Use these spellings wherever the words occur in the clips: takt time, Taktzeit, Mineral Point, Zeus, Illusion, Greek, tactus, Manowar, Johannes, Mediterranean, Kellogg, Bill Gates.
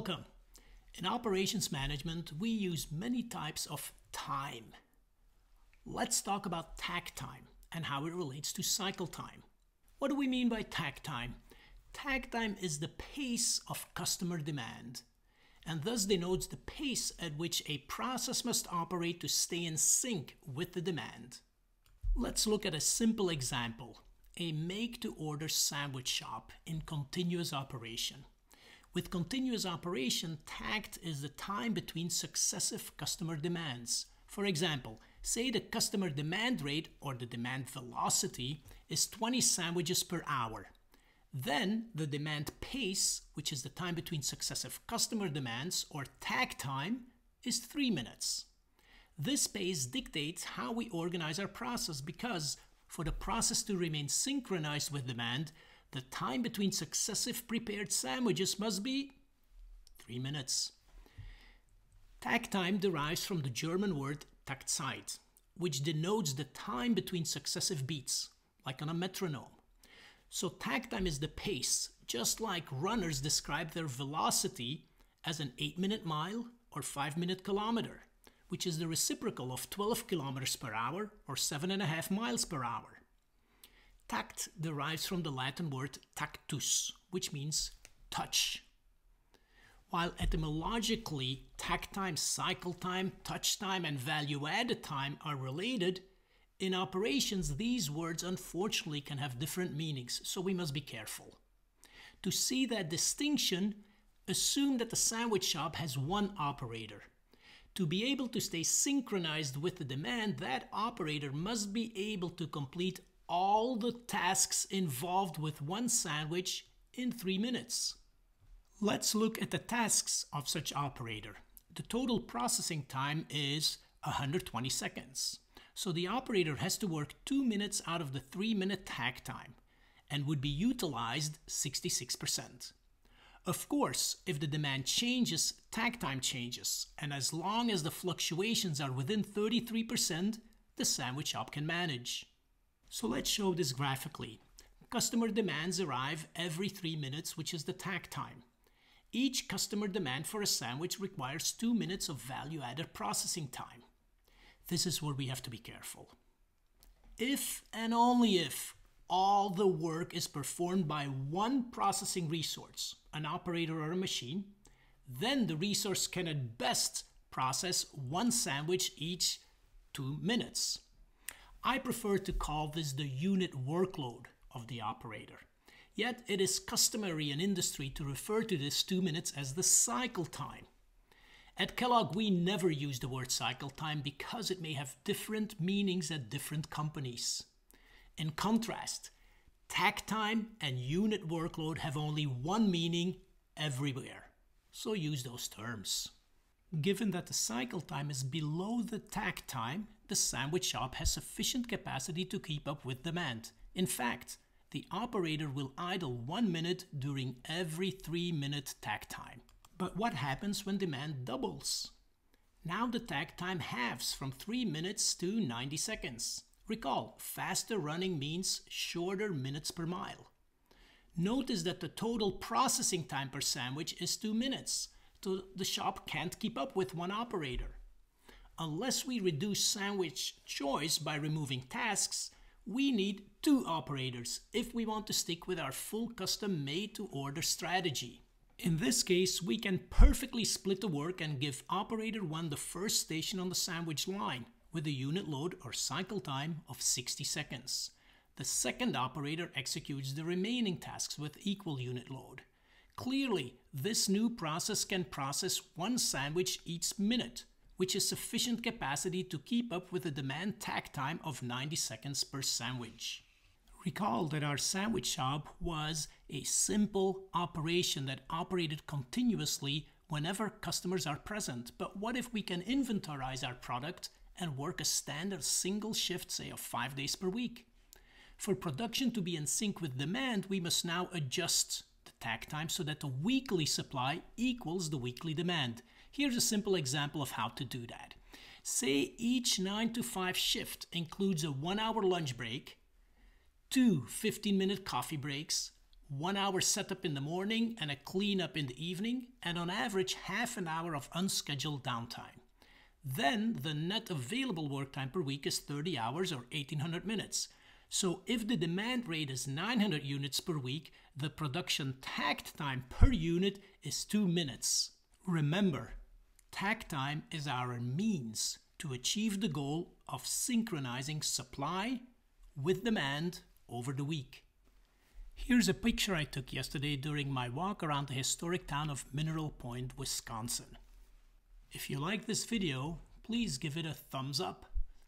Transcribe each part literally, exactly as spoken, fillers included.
Welcome! In operations management, we use many types of time. Let's talk about takt time and how it relates to cycle time. What do we mean by takt time? Takt time is the pace of customer demand, and thus denotes the pace at which a process must operate to stay in sync with the demand. Let's look at a simple example, a make-to-order sandwich shop in continuous operation. With continuous operation, takt is the time between successive customer demands. For example, say the customer demand rate or the demand velocity is twenty sandwiches per hour. Then the demand pace, which is the time between successive customer demands or takt time, is three minutes. This pace dictates how we organize our process because for the process to remain synchronized with demand, the time between successive prepared sandwiches must be three minutes. Takt time derives from the German word Taktzeit, which denotes the time between successive beats, like on a metronome. So takt time is the pace, just like runners describe their velocity as an eight minute mile or five minute kilometer, which is the reciprocal of twelve kilometers per hour or seven point five miles per hour. Takt derives from the Latin word tactus, which means touch. While etymologically, takt time, cycle time, touch time, and value-added time are related, in operations these words unfortunately can have different meanings, so we must be careful. To see that distinction, assume that the sandwich shop has one operator. To be able to stay synchronized with the demand, that operator must be able to complete all the tasks involved with one sandwich in three minutes. Let's look at the tasks of such operator. The total processing time is one hundred twenty seconds. So the operator has to work two minutes out of the three minute takt time and would be utilized sixty-six percent. Of course, if the demand changes, takt time changes, and as long as the fluctuations are within thirty-three percent, the sandwich shop can manage. So let's show this graphically. Customer demands arrive every three minutes, which is the takt time. Each customer demand for a sandwich requires two minutes of value-added processing time. This is where we have to be careful. If and only if all the work is performed by one processing resource, an operator or a machine, then the resource can at best process one sandwich each two minutes. I prefer to call this the unit workload of the operator. Yet it is customary in industry to refer to this two minutes as the cycle time. At Kellogg, we never use the word cycle time because it may have different meanings at different companies. In contrast, takt time and unit workload have only one meaning everywhere, so use those terms. Given that the cycle time is below the takt time, the sandwich shop has sufficient capacity to keep up with demand. In fact, the operator will idle one minute during every three minute takt time. But what happens when demand doubles? Now the takt time halves from three minutes to ninety seconds. Recall, faster running means shorter minutes per mile. Notice that the total processing time per sandwich is two minutes. So the shop can't keep up with one operator. Unless we reduce sandwich choice by removing tasks, we need two operators if we want to stick with our full custom made-to-order strategy. In this case, we can perfectly split the work and give operator one the first station on the sandwich line with a unit load or cycle time of sixty seconds. The second operator executes the remaining tasks with equal unit load. Clearly, this new process can process one sandwich each minute, which is sufficient capacity to keep up with the demand takt time of ninety seconds per sandwich. Recall that our sandwich shop was a simple operation that operated continuously whenever customers are present. But what if we can inventorize our product and work a standard single shift, say of five days per week? For production to be in sync with demand, we must now adjust takt time so that the weekly supply equals the weekly demand. Here's a simple example of how to do that. Say each nine to five shift includes a one hour lunch break, two fifteen minute coffee breaks, one hour setup in the morning and a cleanup in the evening, and on average half an hour of unscheduled downtime. Then the net available work time per week is thirty hours or eighteen hundred minutes. So if the demand rate is nine hundred units per week, the production takt time per unit is two minutes. Remember, takt time is our means to achieve the goal of synchronizing supply with demand over the week. Here's a picture I took yesterday during my walk around the historic town of Mineral Point, Wisconsin. If you like this video, please give it a thumbs up.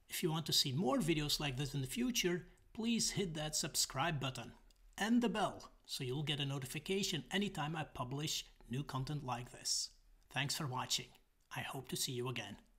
If you want to see more videos like this in the future, please hit that subscribe button and the bell so you'll get a notification anytime I publish new content like this. Thanks for watching. I hope to see you again.